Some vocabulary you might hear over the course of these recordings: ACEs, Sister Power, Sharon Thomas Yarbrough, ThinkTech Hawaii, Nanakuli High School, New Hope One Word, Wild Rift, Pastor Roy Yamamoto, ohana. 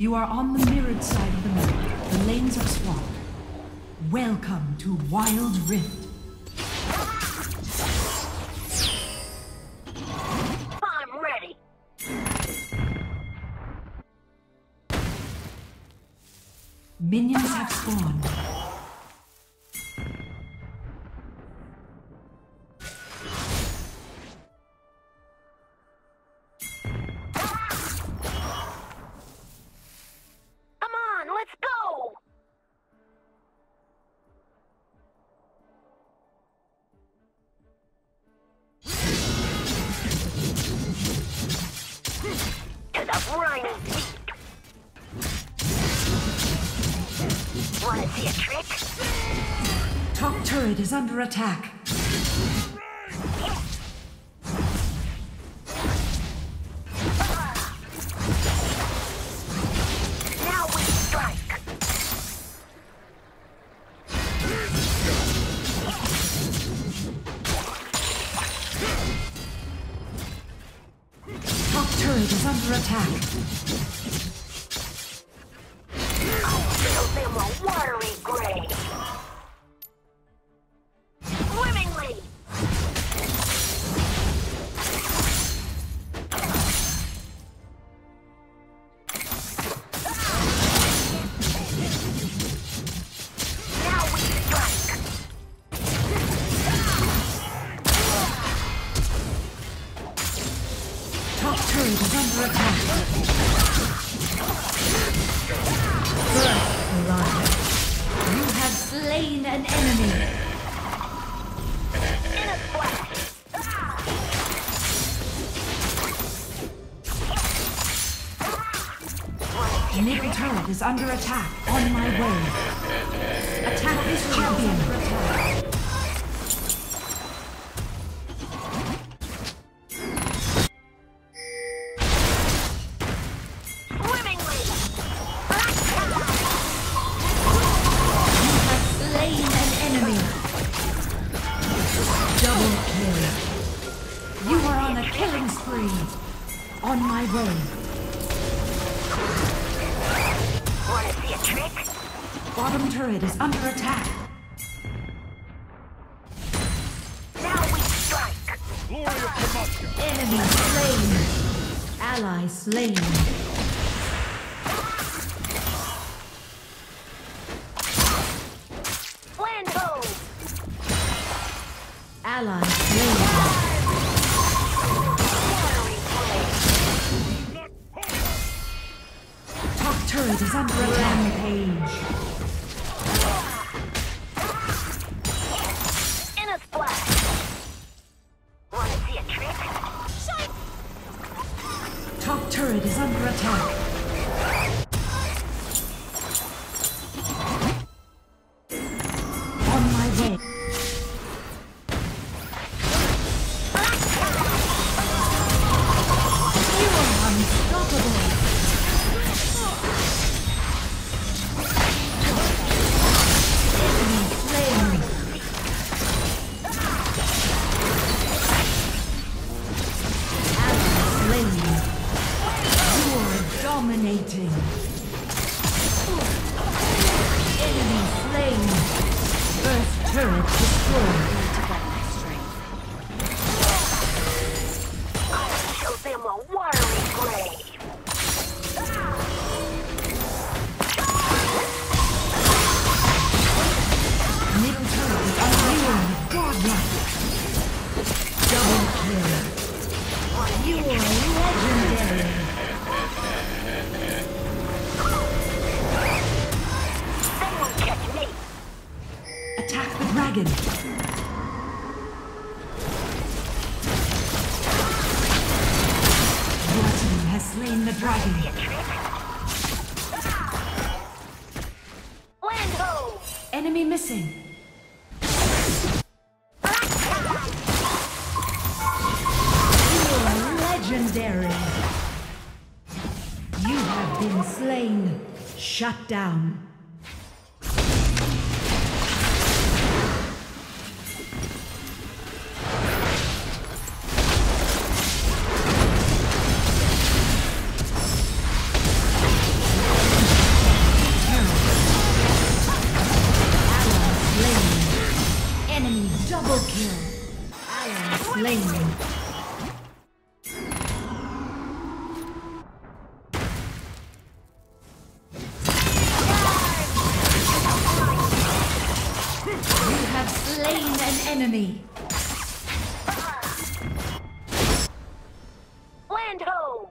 You are on the mirrored side of the map. The lanes are swamped. Welcome to Wild Rift. I'm ready. Minions have spawned. Wanna see a trick? Top turret is under attack. Now we strike. Top turret is under attack. Middle turret is under attack. On my way. Attack this champion. Swimmingly. You have slain an enemy. Double kill. You are on a killing spree. On my way. Wanna see a trick? Bottom turret is under attack. Now we strike. Glory of Kamoska. Enemy slain. Ally slain. Flambo. Ally slain. Turret is under a rampage. In a splash. Wanna see a trick? Shite. Top turret is under attack. Dominating. Enemy slain. First turret destroyed. I'll show them a watery grave. Middle turret is unreal. Godlike. Double kill. You are legendary. Attack the dragon. Your team has slain the dragon. Lando. Enemy missing. You are legendary. You have been slain. Shut down. free. Land ho!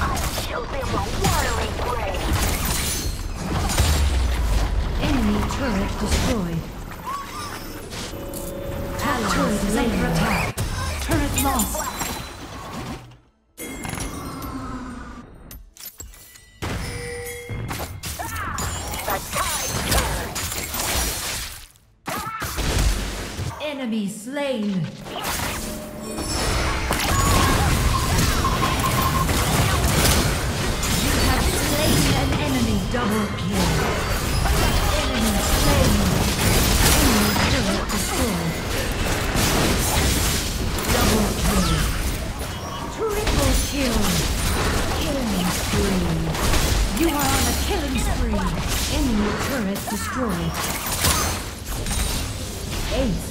I'll show them a watery grave. Enemy turret destroyed. Allies under attack. Turret lost. Enemy slain. You have slain an enemy. Double kill. Enemy slain. Enemy turret destroyed. Double kill. Triple kill. Killing spree. You are on a killing spree. Enemy turret destroyed. Ace.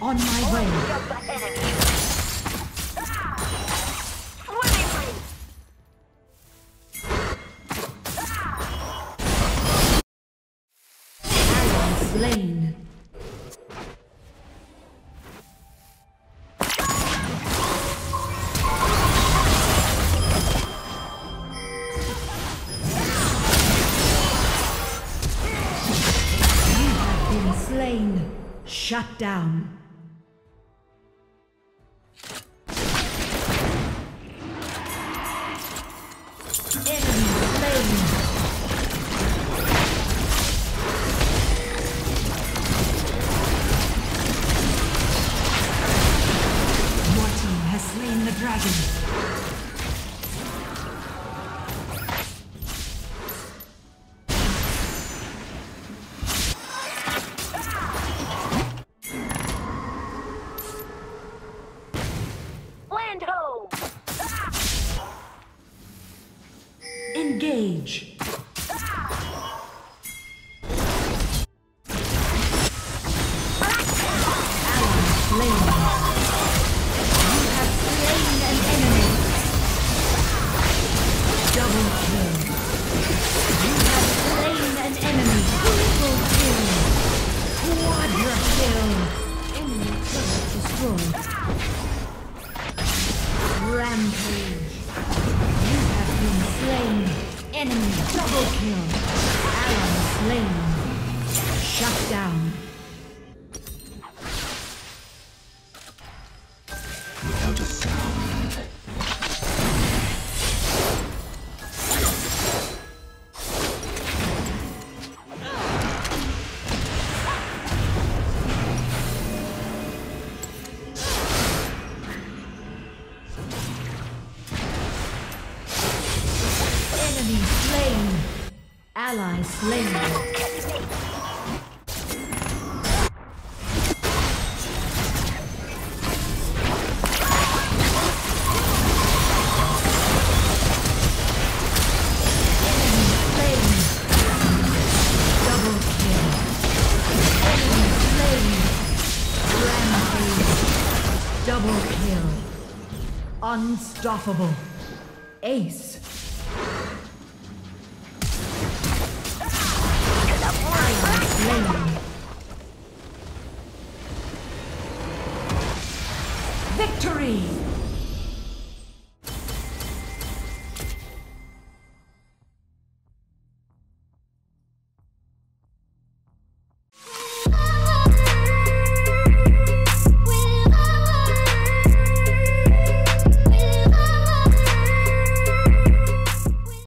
On my way. Allies slain. You have been slain. Shut down. Engage. Enemy double kill. Allies slain. Shut down. Without a sound. Allies slain. Enemy slain. Double kill. Enemy slain. Rampage. Double kill. Unstoppable. Ace. Victory!